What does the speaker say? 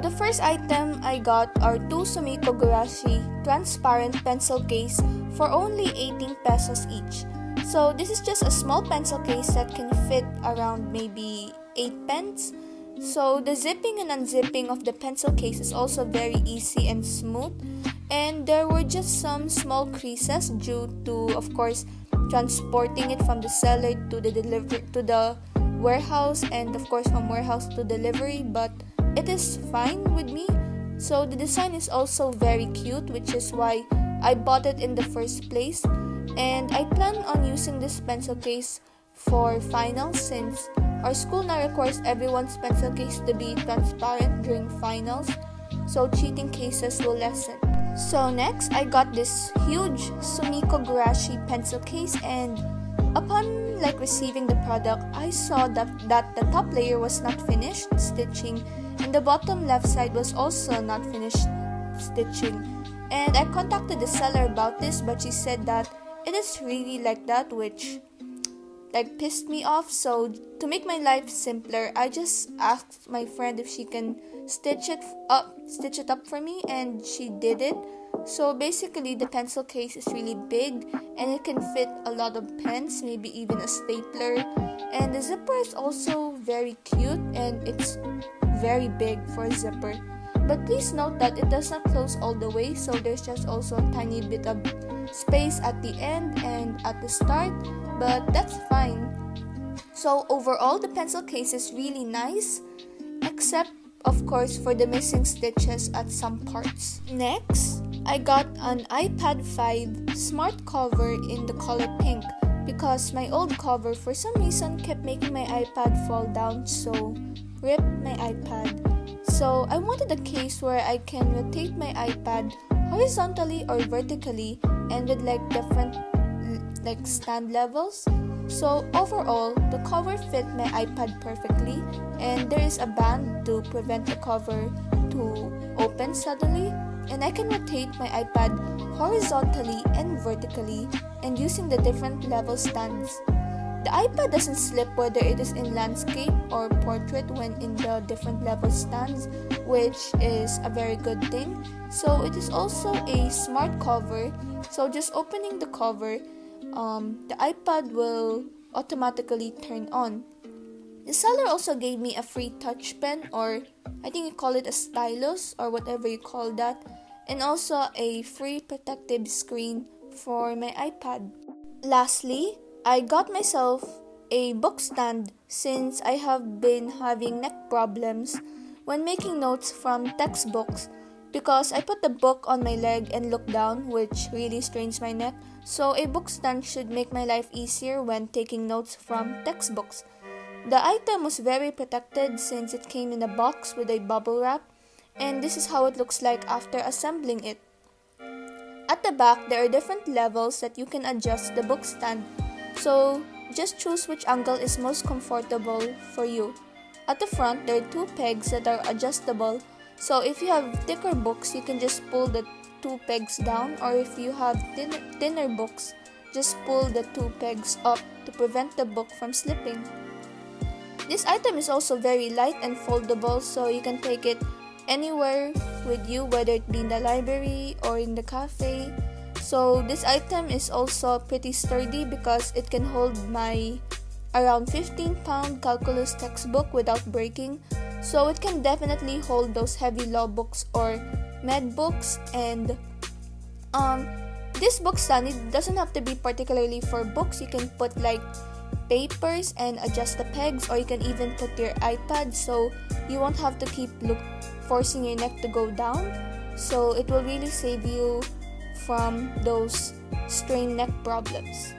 So the first item I got are two Sumikko Gurashi transparent pencil case for only 18 pesos each. So this is just a small pencil case that can fit around maybe 8 pens. So the zipping and unzipping of the pencil case is also very easy and smooth. And there were just some small creases due to, of course, transporting it from the seller to the warehouse, and of course from warehouse to delivery, but it is fine with me. So the design is also very cute, which is why I bought it in the first place. And I plan on using this pencil case for finals, since our school now requires everyone's pencil case to be transparent during finals, so cheating cases will lessen. So next, I got this huge Sumikko Gurashi pencil case, and upon receiving the product, I saw that the top layer was not finished stitching and the bottom left side was also not finished stitching. And I contacted the seller about this, but she said that it is really like that, which pissed me off. So to make my life simpler, I just asked my friend if she can stitch it up for me, and she did it. So basically the pencil case is really big and it can fit a lot of pens, maybe even a stapler. And the zipper is also very cute, and it's very big for a zipper, but please note that it does not close all the way, so there's just also a tiny bit of space at the end and at the start, but that's fine. So overall, the pencil case is really nice, except of course for the missing stitches at some parts. Next, I got an iPad 5 smart cover in the color pink, because my old cover for some reason kept making my iPad fall down, so rip my iPad. So I wanted a case where I can rotate my iPad horizontally or vertically, and with different stand levels. So overall, the cover fit my iPad perfectly, and there is a band to prevent the cover to open suddenly, and I can rotate my iPad horizontally and vertically and using the different level stands. The iPad doesn't slip whether it is in landscape or portrait when in the different level stands, which is a very good thing. So it is also a smart cover, so just opening the cover, the iPad will automatically turn on. The seller also gave me a free touch pen, or I think you call it a stylus or whatever you call that, and also a free protective screen for my iPad. Lastly, I got myself a book stand, since I have been having neck problems when making notes from textbooks, because I put the book on my leg and look down, which really strains my neck. So a book stand should make my life easier when taking notes from textbooks. The item was very protected, since it came in a box with a bubble wrap, and this is how it looks like after assembling it. At the back, there are different levels that you can adjust the book stand, so just choose which angle is most comfortable for you. At the front, there are two pegs that are adjustable. So if you have thicker books, you can just pull the two pegs down, or if you have thinner books, just pull the two pegs up to prevent the book from slipping. This item is also very light and foldable, so you can take it anywhere with you, whether it be in the library or in the cafe. So this item is also pretty sturdy, because it can hold my around 15-pound calculus textbook without breaking. So it can definitely hold those heavy law books or med books. And this book stand, it doesn't have to be particularly for books. You can put papers and adjust the pegs, or you can even put your iPad, so you won't have to keep forcing your neck to go down. So it will really save you from those strained neck problems.